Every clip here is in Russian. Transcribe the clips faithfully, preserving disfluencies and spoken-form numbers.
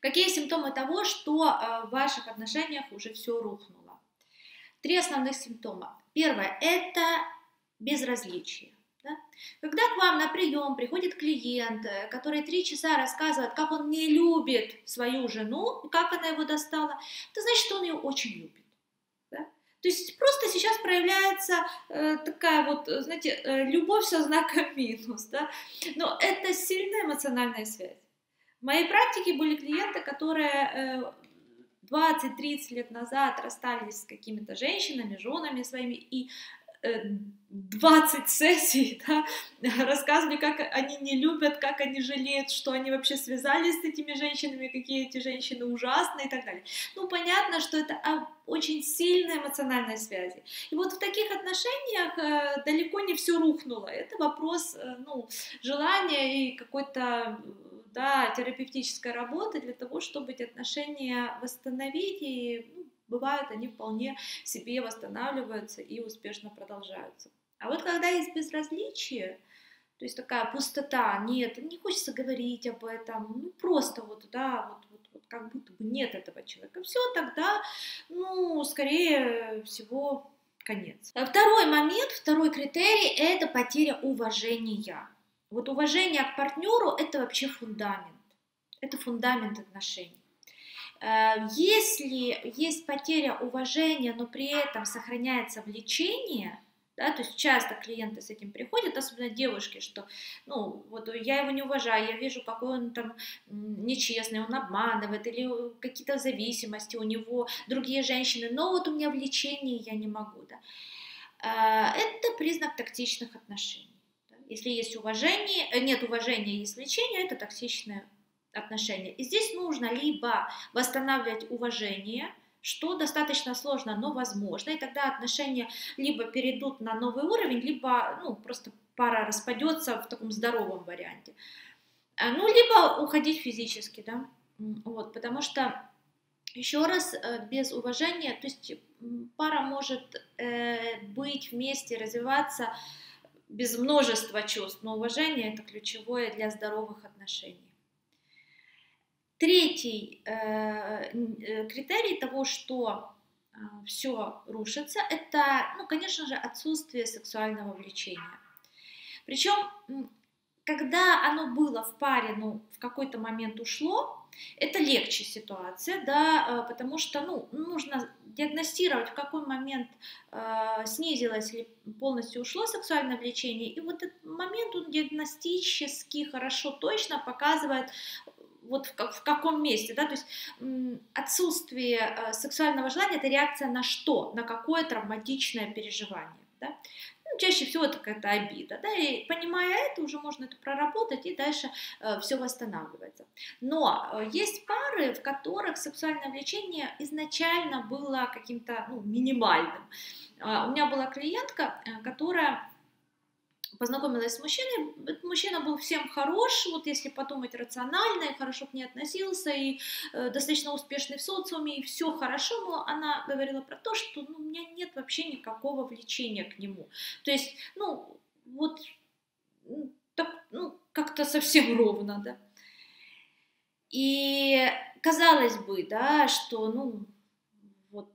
Какие симптомы того, что в ваших отношениях уже все рухнуло? Три основных симптома. Первое – это безразличие. Да? Когда к вам на прием приходит клиент, который три часа рассказывает, как он не любит свою жену, как она его достала, это значит, что он ее очень любит. Да? То есть просто сейчас проявляется э, такая вот, знаете, э, любовь со знаком минус. Да? Но это сильная эмоциональная связь. В моей практике были клиенты, которые э, двадцать-тридцать лет назад расстались с какими-то женщинами, женами своими, и двадцать сессий, да, рассказывали, как они не любят, как они жалеют, что они вообще связались с этими женщинами, какие эти женщины ужасные и так далее. Ну, понятно, что это очень сильная эмоциональная связь. И вот в таких отношениях далеко не все рухнуло. Это вопрос, ну, желания и какой-то, да, терапевтической работы для того, чтобы эти отношения восстановить и, ну, бывают, они вполне себе восстанавливаются и успешно продолжаются. А вот когда есть безразличие, то есть такая пустота, нет, не хочется говорить об этом, ну просто вот, да, вот, вот, вот как будто бы нет этого человека, все тогда, ну, скорее всего, конец. Второй момент, второй критерий – это потеря уважения. Вот уважение к партнеру – это вообще фундамент, это фундамент отношений. Если есть потеря уважения, но при этом сохраняется влечение, да, то есть часто клиенты с этим приходят, особенно девушки, что, ну, вот я его не уважаю, я вижу, какой он там нечестный, он обманывает, или какие-то зависимости у него, другие женщины, но вот у меня влечение, я не могу, да. Это признак токсичных отношений. Если есть уважение, нет уважения, есть влечение, это токсичное отношения. И здесь нужно либо восстанавливать уважение, что достаточно сложно, но возможно, и тогда отношения либо перейдут на новый уровень, либо, ну, просто пара распадется в таком здоровом варианте. Ну, либо уходить физически, да, вот, потому что, еще раз, без уважения, то есть пара может э, быть вместе, развиваться без множества чувств, но уважение – это ключевое для здоровых отношений. Третий э, критерий того, что э, все рушится, это, ну, конечно же, отсутствие сексуального влечения. Причем, когда оно было в паре, ну, в какой-то момент ушло, это легче ситуация, да, потому что, ну, нужно диагностировать, в какой момент э, снизилось или полностью ушло сексуальное влечение, и вот этот момент, он диагностически хорошо, точно показывает, вот в каком месте, да, то есть отсутствие сексуального желания – это реакция на что, на какое травматичное переживание, да? Ну, чаще всего это какая-то обида, да, и понимая это, уже можно это проработать, и дальше э, все восстанавливается. Но есть пары, в которых сексуальное влечение изначально было каким-то, ну, минимальным. Э, у меня была клиентка, которая познакомилась с мужчиной, этот мужчина был всем хорош, вот если подумать рационально, и хорошо к ней относился, и э, достаточно успешный в социуме, и все хорошо, но она говорила про то, что, ну, у меня нет вообще никакого влечения к нему. То есть, ну, вот, так, ну, как-то совсем ровно, да. И казалось бы, да, что, ну, вот,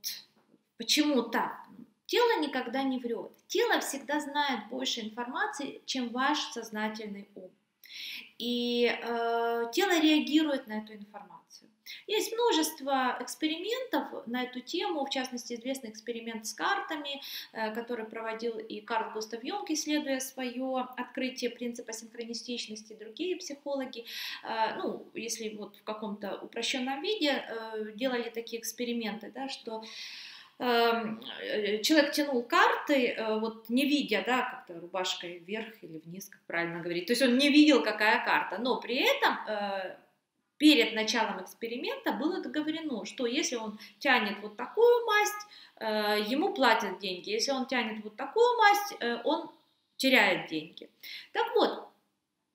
почему так? Тело никогда не врет. Тело всегда знает больше информации, чем ваш сознательный ум. И э, тело реагирует на эту информацию. Есть множество экспериментов на эту тему, в частности, известный эксперимент с картами, э, который проводил и Карл Густав Юнг, исследуя свое открытие принципа синхронистичности, и другие психологи, э, ну, если вот в каком-то упрощенном виде, э, делали такие эксперименты, да, что человек тянул карты, вот не видя, да, как-то рубашкой вверх или вниз, как правильно говорить, то есть он не видел, какая карта, но при этом перед началом эксперимента было договорено, что если он тянет вот такую масть, ему платят деньги, если он тянет вот такую масть, он теряет деньги. Так вот,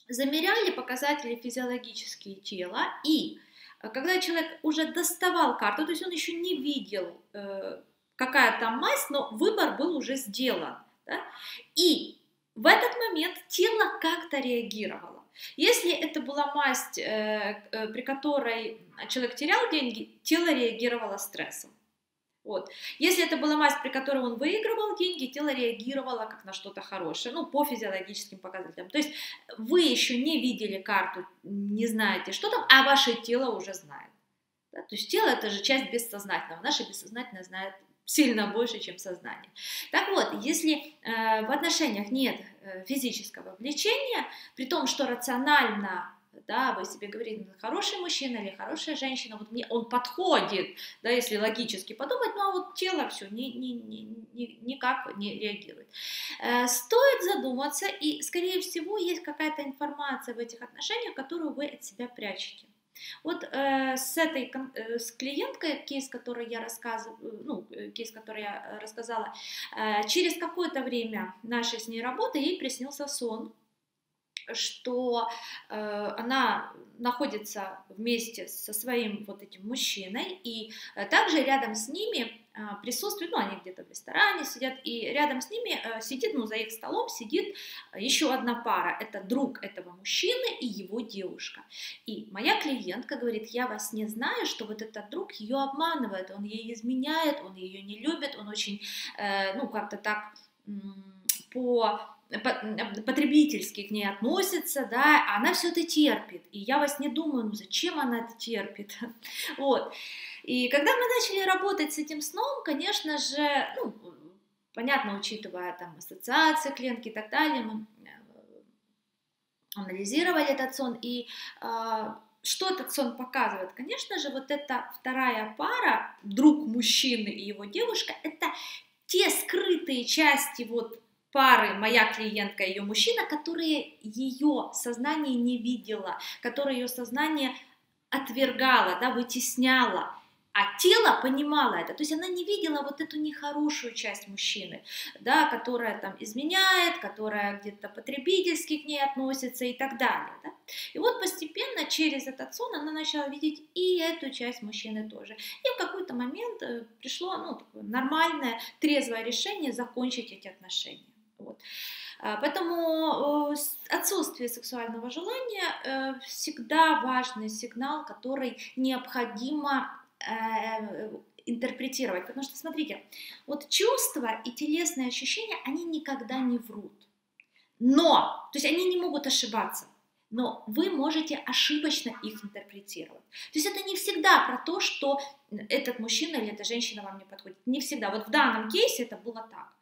замеряли показатели физиологические тела, и когда человек уже доставал карту, то есть он еще не видел, какая там масть, но выбор был уже сделан. Да? И в этот момент тело как-то реагировало. Если это была масть, при которой человек терял деньги, тело реагировало стрессом. Вот. Если это была мазь, при которой он выигрывал деньги, тело реагировало как на что-то хорошее, ну, по физиологическим показателям. То есть вы еще не видели карту, не знаете, что там, а ваше тело уже знает. Да? То есть тело – это же часть бессознательного, наше бессознательное знает сильно больше, чем сознание. Так вот, если э, в отношениях нет э, физического влечения, при том, что рационально, да, вы себе говорите, хороший мужчина или хорошая женщина, вот мне он подходит, да, если логически подумать, ну а вот тело все ни, ни, ни, ни, никак не реагирует. Э, стоит задуматься, и, скорее всего, есть какая-то информация в этих отношениях, которую вы от себя прячете. Вот э, с этой э, с клиенткой, кейс, который я рассказывала, ну, кейс, который я рассказала, э, через какое-то время нашей с ней работы ей приснился сон, что э, она находится вместе со своим вот этим мужчиной, и э, также рядом с ними э, присутствует, ну, они где-то в ресторане сидят, и рядом с ними э, сидит, ну, за их столом сидит еще одна пара, это друг этого мужчины и его девушка. И моя клиентка говорит, я во сне знаю, что вот этот друг ее обманывает, он ей изменяет, он ее не любит, он очень, э, ну, как-то так по... потребительски к ней относится, да, а она все это терпит, и я во сне думаю, ну зачем она это терпит, вот, и когда мы начали работать с этим сном, конечно же, ну, понятно, учитывая там ассоциации клиентки и так далее, мы анализировали этот сон, и э, что этот сон показывает, конечно же, вот эта вторая пара, друг мужчины и его девушка, это те скрытые части вот пары, моя клиентка и ее мужчина, которые ее сознание не видело, которые ее сознание отвергало, да, вытесняло, а тело понимало это. То есть она не видела вот эту нехорошую часть мужчины, да, которая там изменяет, которая где-то потребительски к ней относится и так далее. Да. И вот постепенно через этот сон она начала видеть и эту часть мужчины тоже. И в какой-то момент пришло, ну, такое нормальное, трезвое решение закончить эти отношения. Вот. Поэтому отсутствие сексуального желания всегда важный сигнал, который необходимо интерпретировать. Потому что, смотрите, вот чувства и телесные ощущения, они никогда не врут. Но, то есть они не могут ошибаться, но вы можете ошибочно их интерпретировать. То есть это не всегда про то, что этот мужчина или эта женщина вам не подходит. Не всегда. Вот в данном кейсе это было так.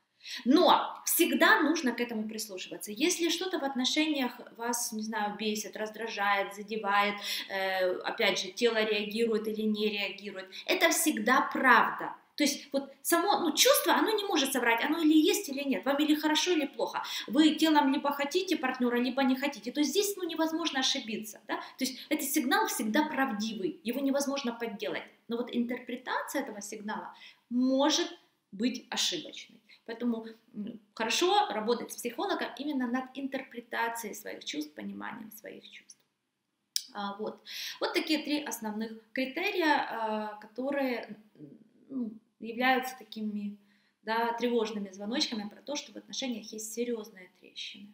Но всегда нужно к этому прислушиваться. Если что-то в отношениях вас, не знаю, бесит, раздражает, задевает, э, опять же, тело реагирует или не реагирует, это всегда правда. То есть вот само, ну, чувство, оно не может соврать, оно или есть, или нет, вам или хорошо, или плохо. Вы телом либо хотите партнера, либо не хотите. То есть здесь, ну, невозможно ошибиться. Да? То есть этот сигнал всегда правдивый, его невозможно подделать. Но вот интерпретация этого сигнала может быть ошибочной. Поэтому хорошо работать с психологом именно над интерпретацией своих чувств, пониманием своих чувств. Вот, вот такие три основных критерия, которые являются такими, да, тревожными звоночками про то, что в отношениях есть серьезные трещины.